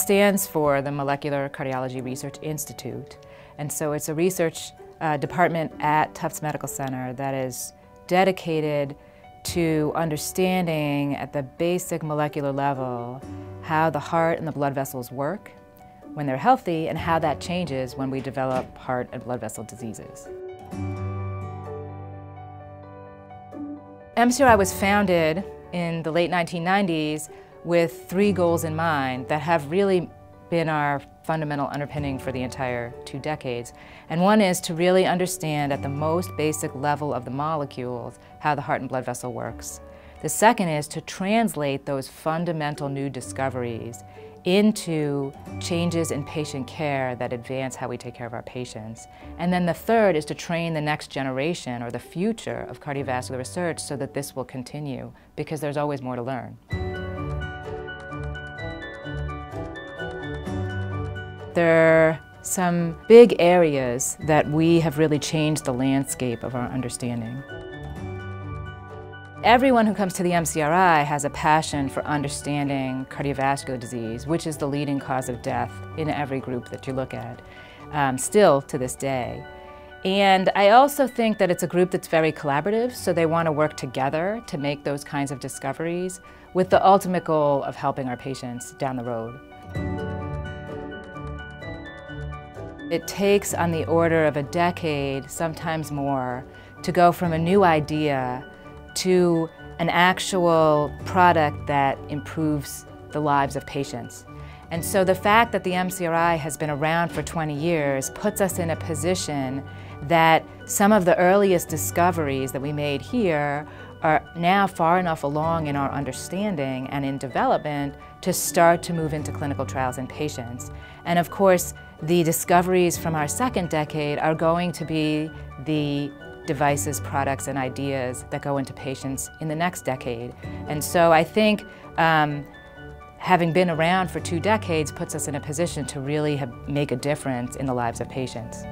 stands for the Molecular Cardiology Research Institute, and so it's a research department at Tufts Medical Center that is dedicated to understanding at the basic molecular level how the heart and the blood vessels work when they're healthy and how that changes when we develop heart and blood vessel diseases. MCRI was founded in the late 1990s with three goals in mind that have really been our fundamental underpinning for the entire 2 decades. And one is to really understand at the most basic level of the molecules how the heart and blood vessel works. The second is to translate those fundamental new discoveries into changes in patient care that advance how we take care of our patients. And then the third is to train the next generation or the future of cardiovascular research so that this will continue, because there's always more to learn. There are some big areas that we have really changed the landscape of our understanding. Everyone who comes to the MCRI has a passion for understanding cardiovascular disease, which is the leading cause of death in every group that you look at, still to this day. And I also think that it's a group that's very collaborative, so they want to work together to make those kinds of discoveries with the ultimate goal of helping our patients down the road. It takes on the order of a decade, sometimes more, to go from a new idea to an actual product that improves the lives of patients. And so the fact that the MCRI has been around for 20 years puts us in a position that some of the earliest discoveries that we made here are now far enough along in our understanding and in development to start to move into clinical trials in patients. And of course, the discoveries from our 2nd decade are going to be the devices, products, and ideas that go into patients in the next decade. And so I think having been around for 2 decades puts us in a position to really make a difference in the lives of patients.